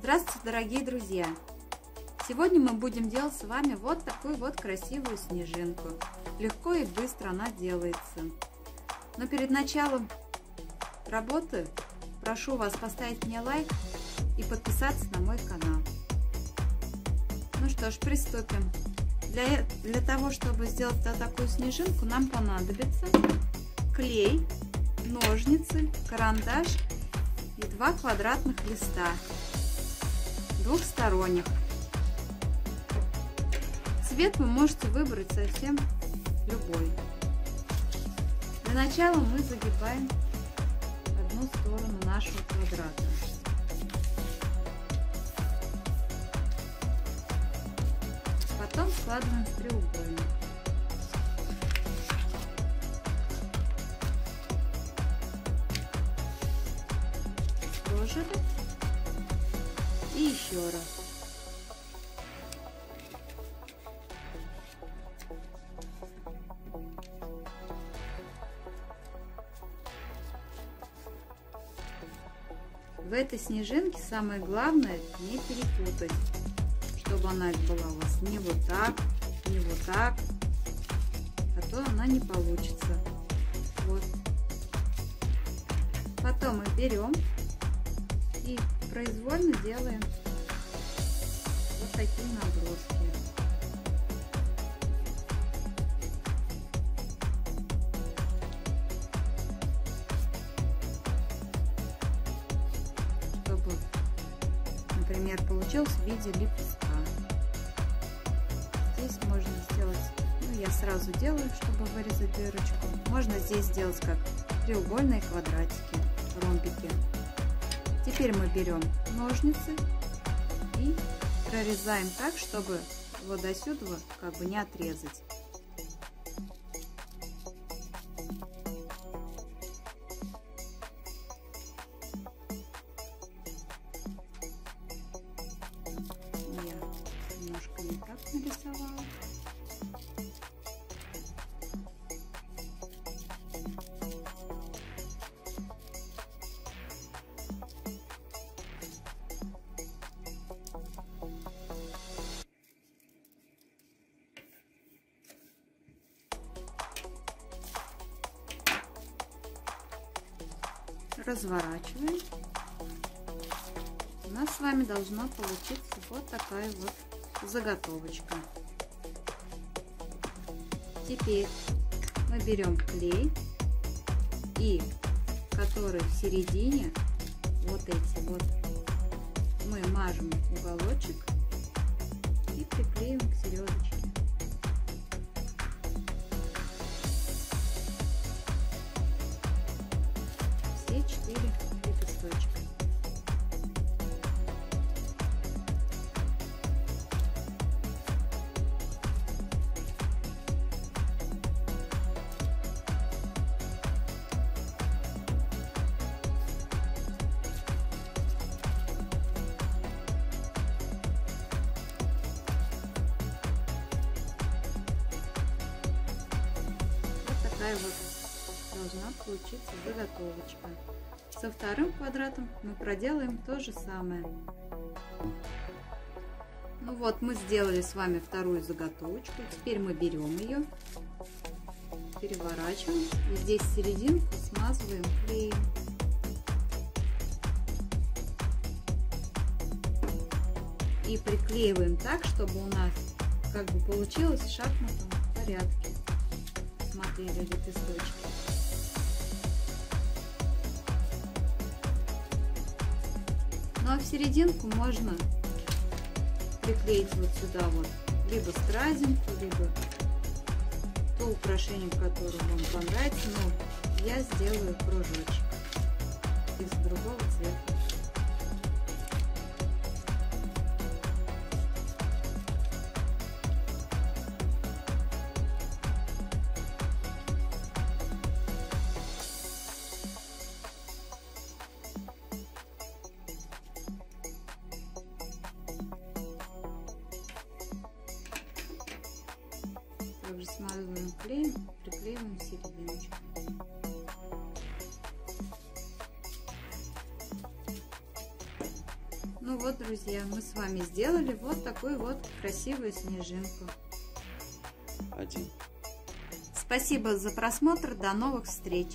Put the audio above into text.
Здравствуйте, дорогие друзья! Сегодня мы будем делать с вами вот такую вот красивую снежинку. Легко и быстро она делается. Но перед началом работы прошу вас поставить мне лайк и подписаться на мой канал. Ну что ж, приступим. Для того, чтобы сделать такую снежинку, нам понадобится клей, ножницы, карандаш и 2 квадратных листа двухсторонних. Цвет вы можете выбрать совсем любой. Для начала мы загибаем одну сторону нашего квадрата. Потом складываем в треугольник. Сложили. И еще раз. В этой снежинке самое главное не перепутать, чтобы она была у вас не вот так, не вот так, а то она не получится. Вот. Потом мы берем и произвольно делаем вот такие наброски. Например, получился в виде лепестка. Здесь можно сделать, ну я сразу делаю, чтобы вырезать дырочку. Можно здесь сделать как треугольные квадратики, ромбики. Теперь мы берем ножницы и прорезаем так, чтобы вот до сюда как бы не отрезать. Нарисовала. Разворачиваем. У нас с вами должна получиться вот такая вот заготовочка. Теперь мы берем клей, и который в середине, вот эти вот, мы мажем уголочек и приклеим к середочке. Все 4 лепесточка. Вот должна получиться заготовочка. Со вторым квадратом мы проделаем то же самое. Ну вот, мы сделали с вами вторую заготовочку. Теперь мы берем ее, переворачиваем и здесь серединку смазываем клеем. И приклеиваем так, чтобы у нас как бы получилось в шахматном порядке. Смотрели лепесточки. Ну а в серединку можно приклеить вот сюда вот либо стразинку, либо то украшение, которое вам понравится. Но я сделаю кружочек из другого цвета. Смазываем клеем, приклеиваем серединочку. Ну вот вот, друзья, мы с вами сделали вот такую вот красивую снежинку. Спасибо за просмотр, до новых встреч!